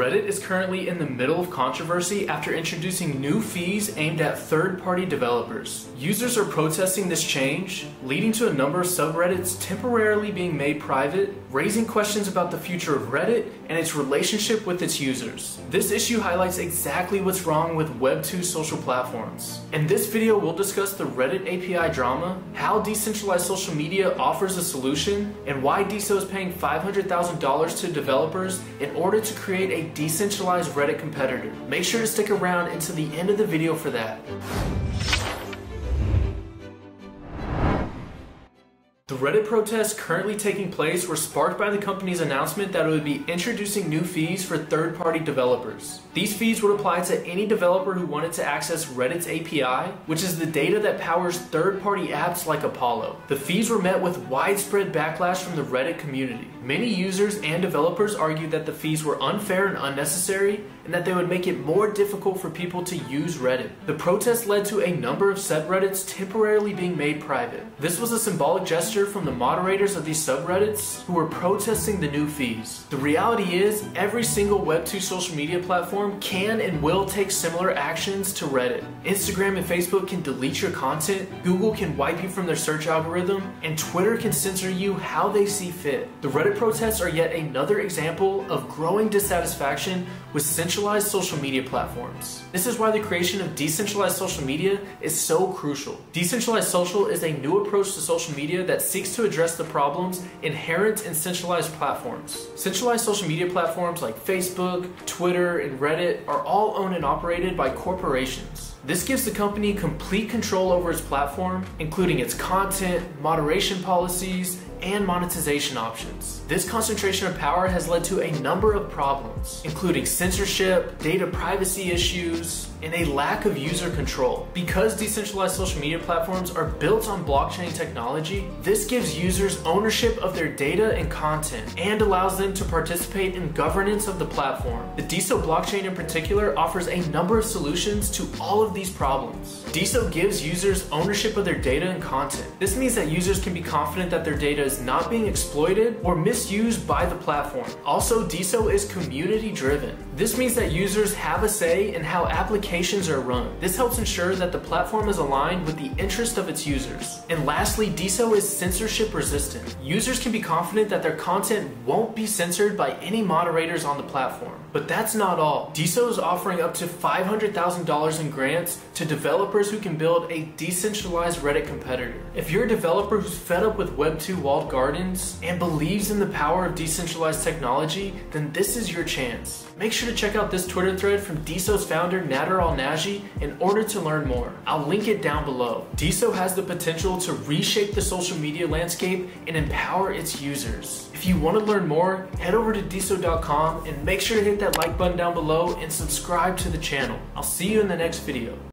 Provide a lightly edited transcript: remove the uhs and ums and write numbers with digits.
Reddit is currently in the middle of controversy after introducing new fees aimed at third-party developers. Users are protesting this change, leading to a number of subreddits temporarily being made private, raising questions about the future of Reddit and its relationship with its users. This issue highlights exactly what's wrong with Web2 social platforms. In this video, we'll discuss the Reddit API drama, how decentralized social media offers a solution, and why DeSo is paying $500,000 to developers in order to create a decentralized Reddit competitor. Make sure to stick around until the end of the video for that. The Reddit protests currently taking place were sparked by the company's announcement that it would be introducing new fees for third-party developers. These fees would apply to any developer who wanted to access Reddit's API, which is the data that powers third-party apps like Apollo. The fees were met with widespread backlash from the Reddit community. Many users and developers argued that the fees were unfair and unnecessary, and that they would make it more difficult for people to use Reddit. The protest led to a number of subreddits temporarily being made private. This was a symbolic gesture from the moderators of these subreddits who were protesting the new fees. The reality is, every single Web2 social media platform can and will take similar actions to Reddit. Instagram and Facebook can delete your content, Google can wipe you from their search algorithm, and Twitter can censor you how they see fit. The Reddit protests are yet another example of growing dissatisfaction with centralized social media platforms. This is why the creation of decentralized social media is so crucial. Decentralized social is a new approach to social media that seeks to address the problems inherent in centralized platforms. Centralized social media platforms like Facebook, Twitter, and Reddit are all owned and operated by corporations. This gives the company complete control over its platform, including its content, moderation policies, and monetization options. This concentration of power has led to a number of problems, including censorship, data privacy issues, and a lack of user control. Because decentralized social media platforms are built on blockchain technology, this gives users ownership of their data and content and allows them to participate in governance of the platform. The DeSo blockchain in particular offers a number of solutions to all of these problems. DeSo gives users ownership of their data and content. This means that users can be confident that their data is not being exploited or misused by the platform. Also, DeSo is community driven. This means that users have a say in how applications are run. This helps ensure that the platform is aligned with the interest of its users. And lastly, DeSo is censorship resistant. Users can be confident that their content won't be censored by any moderators on the platform. But that's not all. DeSo is offering up to $500,000 in grants to developers who can build a decentralized Reddit competitor. If you're a developer who's fed up with Web2 walled gardens and believes in the power of decentralized technology, then this is your chance. Make sure to check out this Twitter thread from DeSo's founder Nader Al Naji in order to learn more. I'll link it down below. DeSo has the potential to reshape the social media landscape and empower its users. If you want to learn more, head over to deso.com and make sure to hit that like button down below and subscribe to the channel. I'll see you in the next video.